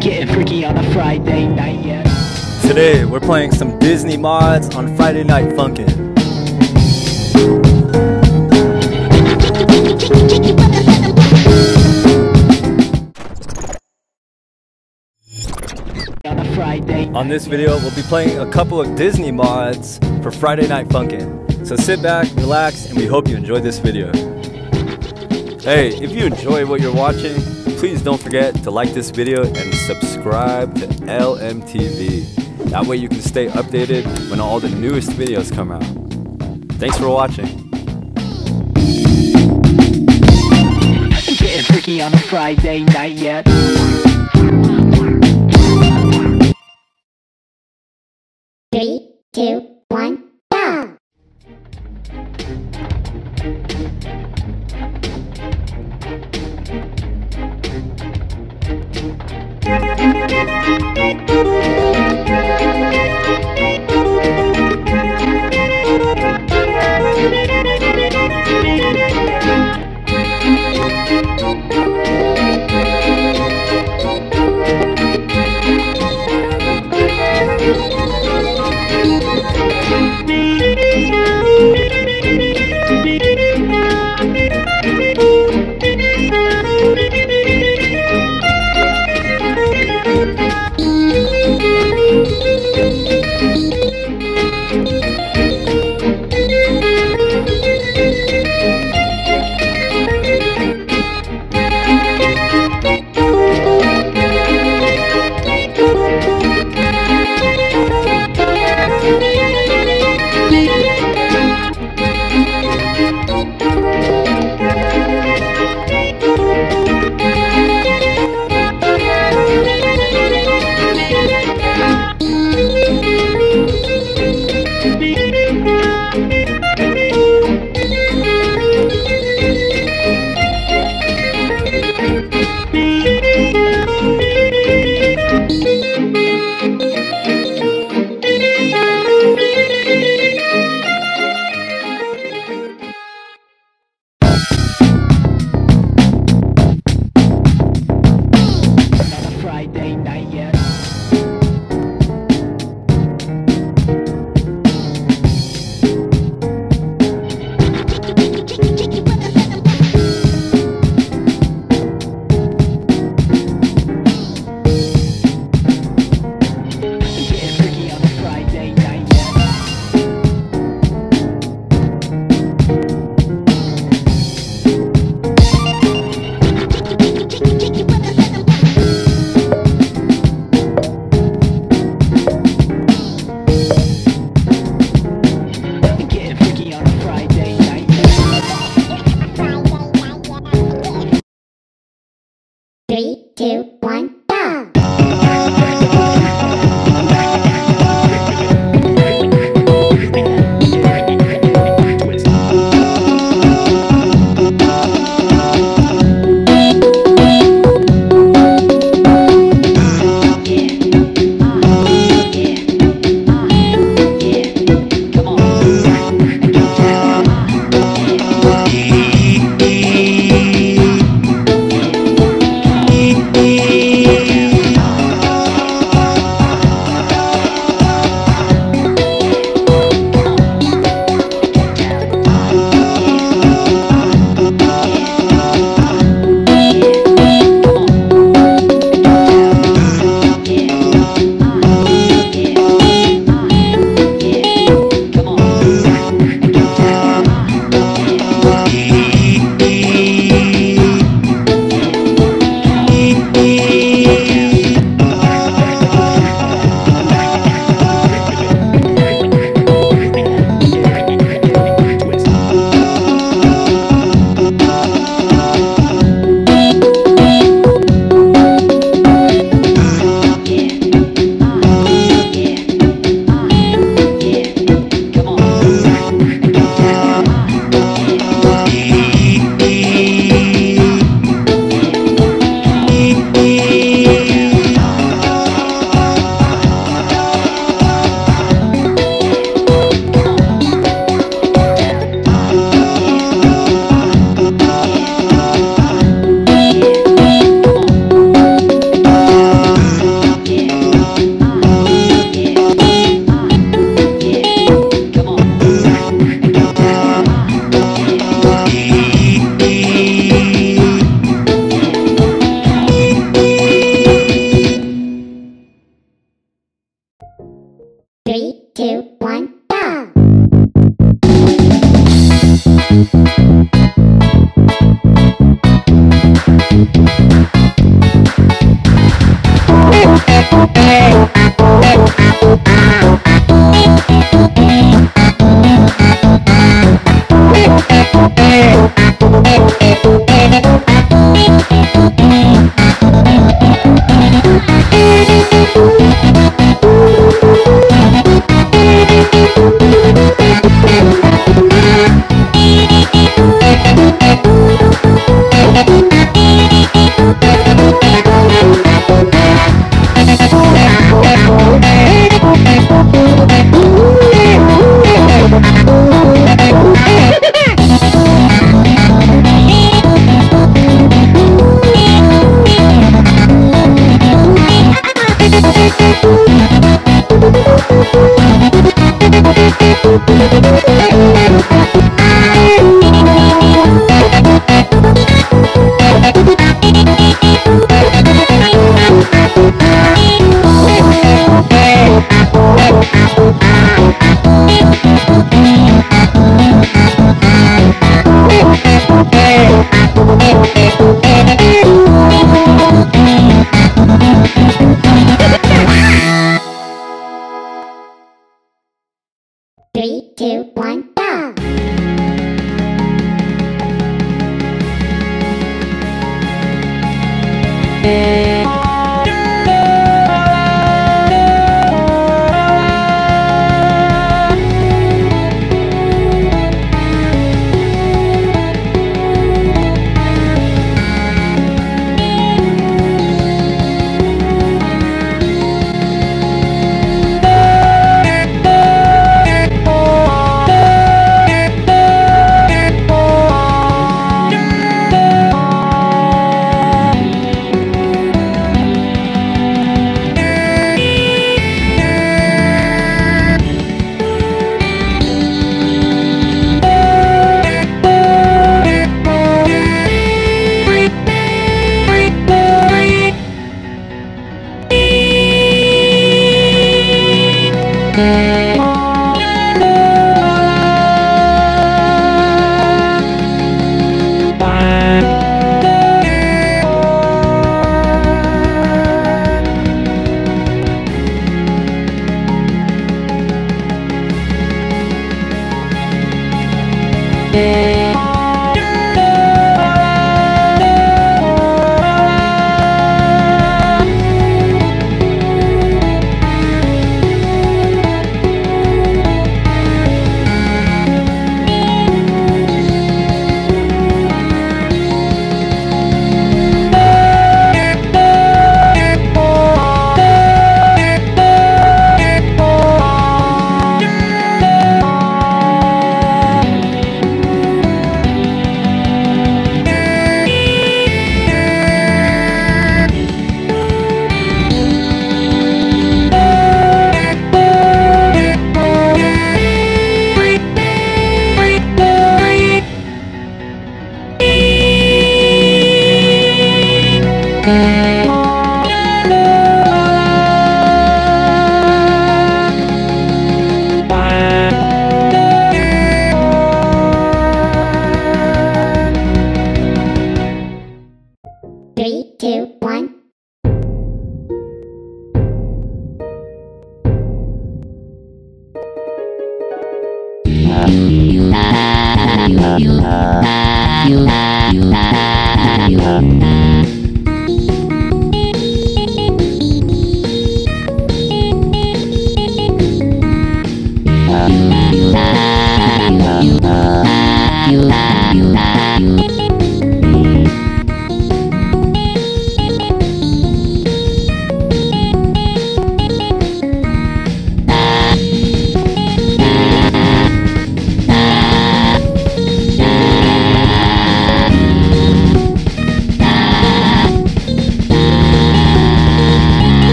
getting freaky on a Friday night, yeah. Today we're playing some Disney mods on Friday Night Funkin'. On this video, we'll be playing a couple of Disney mods for Friday Night Funkin'. So sit back, relax, and we hope you enjoy this video. Hey, if you enjoy what you're watching, please don't forget to like this video and subscribe to LMTV. That way you can stay updated when all the newest videos come out. Thanks for watching. Getting freaky on a Friday night yet. Yeah. 3, 2, 1. 2, 1.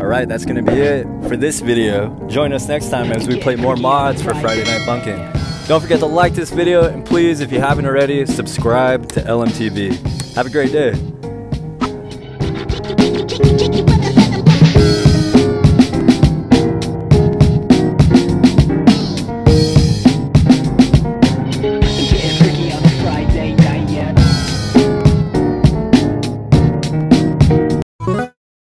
Alright, that's gonna be it for this video. Join us next time as we play more mods for Friday Night Funkin'. Don't forget to like this video, and please, if you haven't already, subscribe to LMTV. Have a great day.